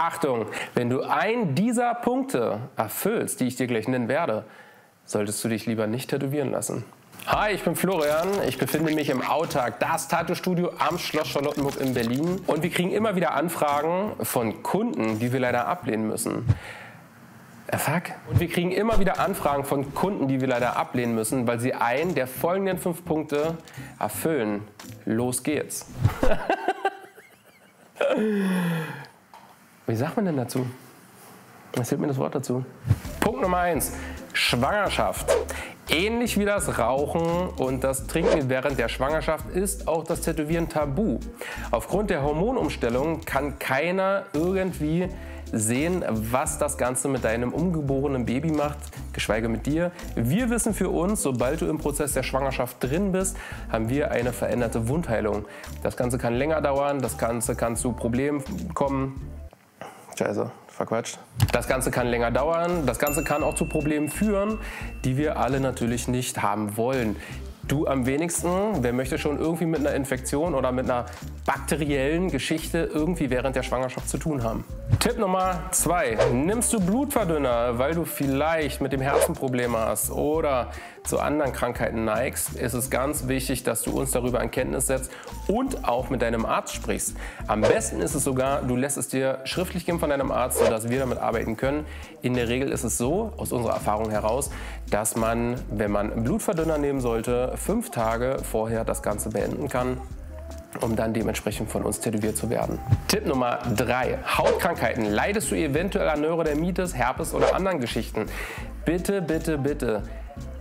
Achtung, wenn du einen dieser Punkte erfüllst, die ich dir gleich nennen werde, solltest du dich lieber nicht tätowieren lassen. Hi, ich bin Florian. Ich befinde mich im Autark, das Tattoo-Studio am Schloss Charlottenburg in Berlin. Und wir kriegen immer wieder Anfragen von Kunden, die wir leider ablehnen müssen. Weil sie einen der folgenden 5 Punkte erfüllen. Los geht's. Wie sagt man denn dazu? Was hilft mir das Wort dazu? Punkt Nummer 1. Schwangerschaft. Ähnlich wie das Rauchen und das Trinken während der Schwangerschaft ist auch das Tätowieren tabu. Aufgrund der Hormonumstellung kann keiner irgendwie sehen, was das Ganze mit deinem ungeborenen Baby macht, geschweige mit dir. Wir wissen für uns, sobald du im Prozess der Schwangerschaft drin bist, haben wir eine veränderte Wundheilung. Das Ganze kann länger dauern, das Ganze kann zu Problemen kommen. Scheiße. Verquatscht. Das Ganze kann länger dauern, das Ganze kann auch zu Problemen führen, die wir alle natürlich nicht haben wollen. Du am wenigsten, wer möchte schon irgendwie mit einer Infektion oder mit einer bakteriellen Geschichte irgendwie während der Schwangerschaft zu tun haben. Tipp Nummer 2. Nimmst du Blutverdünner, weil du vielleicht mit dem Herzen Probleme hast oder zu anderen Krankheiten neigst, ist es ganz wichtig, dass du uns darüber in Kenntnis setzt und auch mit deinem Arzt sprichst. Am besten ist es sogar, du lässt es dir schriftlich geben von deinem Arzt, sodass wir damit arbeiten können. In der Regel ist es so, aus unserer Erfahrung heraus, dass man, wenn man Blutverdünner nehmen sollte, 5 Tage vorher das Ganze beenden kann, um dann dementsprechend von uns tätowiert zu werden. Tipp Nummer 3. Hautkrankheiten. Leidest du eventuell an Neurodermitis, Herpes oder anderen Geschichten? Bitte, bitte, bitte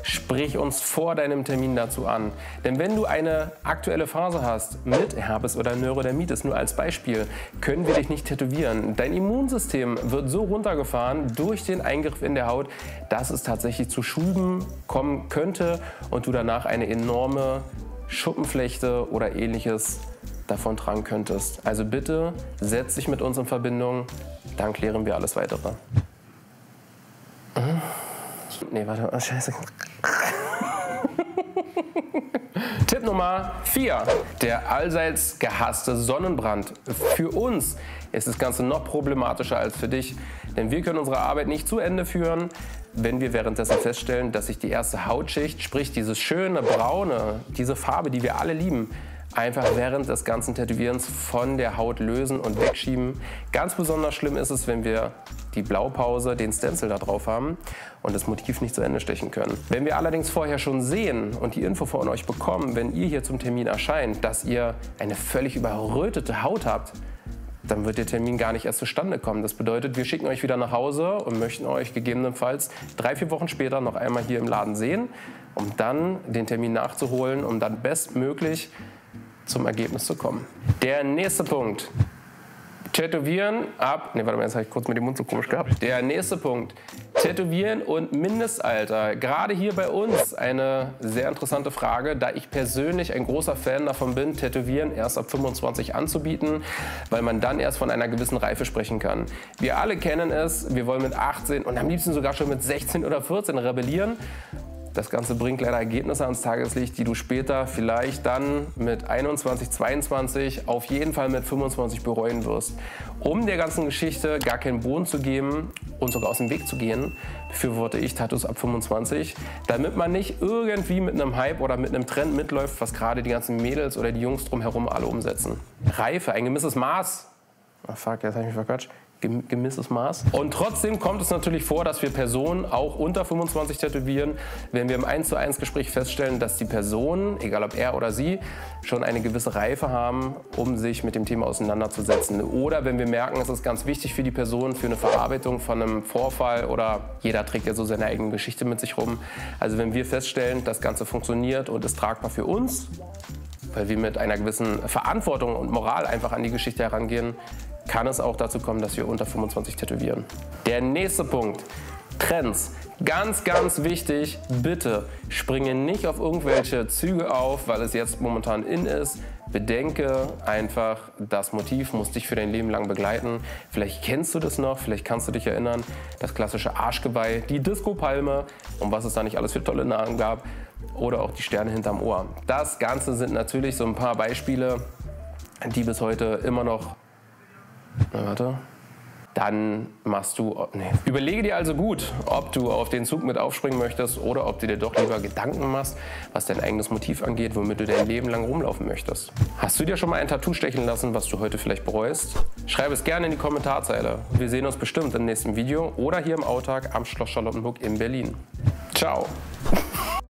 sprich uns vor deinem Termin dazu an. Denn wenn du eine aktuelle Phase hast mit Herpes oder Neurodermitis, nur als Beispiel, können wir dich nicht tätowieren. Dein Immunsystem wird so runtergefahren durch den Eingriff in der Haut, dass es tatsächlich zu Schüben kommen könnte und du danach eine enorme Schuppenflechte oder ähnliches davon tragen könntest. Also bitte setz dich mit uns in Verbindung, dann klären wir alles Weitere. Nee, warte, oh, scheiße. Tipp Nummer 4. Der allseits gehasste Sonnenbrand. Für uns ist das Ganze noch problematischer als für dich, denn wir können unsere Arbeit nicht zu Ende führen, wenn wir währenddessen feststellen, dass sich die erste Hautschicht, sprich dieses schöne Braune, diese Farbe, die wir alle lieben, einfach während des ganzen Tätowierens von der Haut lösen und wegschieben. Ganz besonders schlimm ist es, wenn wir die Blaupause, den Stencil da drauf haben und das Motiv nicht zu Ende stechen können. Wenn wir allerdings vorher schon sehen und die Info von euch bekommen, wenn ihr hier zum Termin erscheint, dass ihr eine völlig überrötete Haut habt, dann wird der Termin gar nicht erst zustande kommen. Das bedeutet, wir schicken euch wieder nach Hause und möchten euch gegebenenfalls 3, 4 Wochen später noch einmal hier im Laden sehen, um dann den Termin nachzuholen, um dann bestmöglich zum Ergebnis zu kommen. Der nächste Punkt. Tätowieren ab. Ne, warte mal, jetzt habe ich kurz mit dem Mund so komisch gehabt. Der nächste Punkt. Tätowieren und Mindestalter. Gerade hier bei uns eine sehr interessante Frage, da ich persönlich ein großer Fan davon bin, Tätowieren erst ab 25 anzubieten, weil man dann erst von einer gewissen Reife sprechen kann. Wir alle kennen es, wir wollen mit 18 und am liebsten sogar schon mit 16 oder 14 rebellieren. Das Ganze bringt leider Ergebnisse ans Tageslicht, die du später vielleicht dann mit 21, 22, auf jeden Fall mit 25 bereuen wirst. Um der ganzen Geschichte gar keinen Boden zu geben und sogar aus dem Weg zu gehen, befürworte ich Tattoos ab 25, damit man nicht irgendwie mit einem Hype oder mit einem Trend mitläuft, was gerade die ganzen Mädels oder die Jungs drumherum alle umsetzen. Reife, ein gewisses Maß. Oh fuck, jetzt habe ich mich verquatscht. Gewisses Maß. Und trotzdem kommt es natürlich vor, dass wir Personen auch unter 25 tätowieren, wenn wir im 1:1 Gespräch feststellen, dass die Personen, egal ob er oder sie, schon eine gewisse Reife haben, um sich mit dem Thema auseinanderzusetzen. Oder wenn wir merken, es ist ganz wichtig für die Person, für eine Verarbeitung von einem Vorfall oder jeder trägt ja so seine eigene Geschichte mit sich rum. Also wenn wir feststellen, das Ganze funktioniert und ist tragbar für uns, weil wir mit einer gewissen Verantwortung und Moral einfach an die Geschichte herangehen, kann es auch dazu kommen, dass wir unter 25 tätowieren. Der nächste Punkt, Trends. Ganz, ganz wichtig, bitte springe nicht auf irgendwelche Züge auf, weil es jetzt momentan in ist. Bedenke einfach, das Motiv muss dich für dein Leben lang begleiten. Vielleicht kennst du das noch, vielleicht kannst du dich erinnern. Das klassische Arschgeweih, die Disco-Palme und was es da nicht alles für tolle Namen gab. Oder auch die Sterne hinterm Ohr. Das Ganze sind natürlich so ein paar Beispiele, die bis heute immer noch... Na, warte... dann machst du... Nee. Überlege dir also gut, ob du auf den Zug mit aufspringen möchtest oder ob du dir doch lieber Gedanken machst, was dein eigenes Motiv angeht, womit du dein Leben lang rumlaufen möchtest. Hast du dir schon mal ein Tattoo stechen lassen, was du heute vielleicht bereust? Schreib es gerne in die Kommentarzeile. Wir sehen uns bestimmt im nächsten Video oder hier im Autark am Schloss Charlottenburg in Berlin. Ciao!